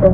But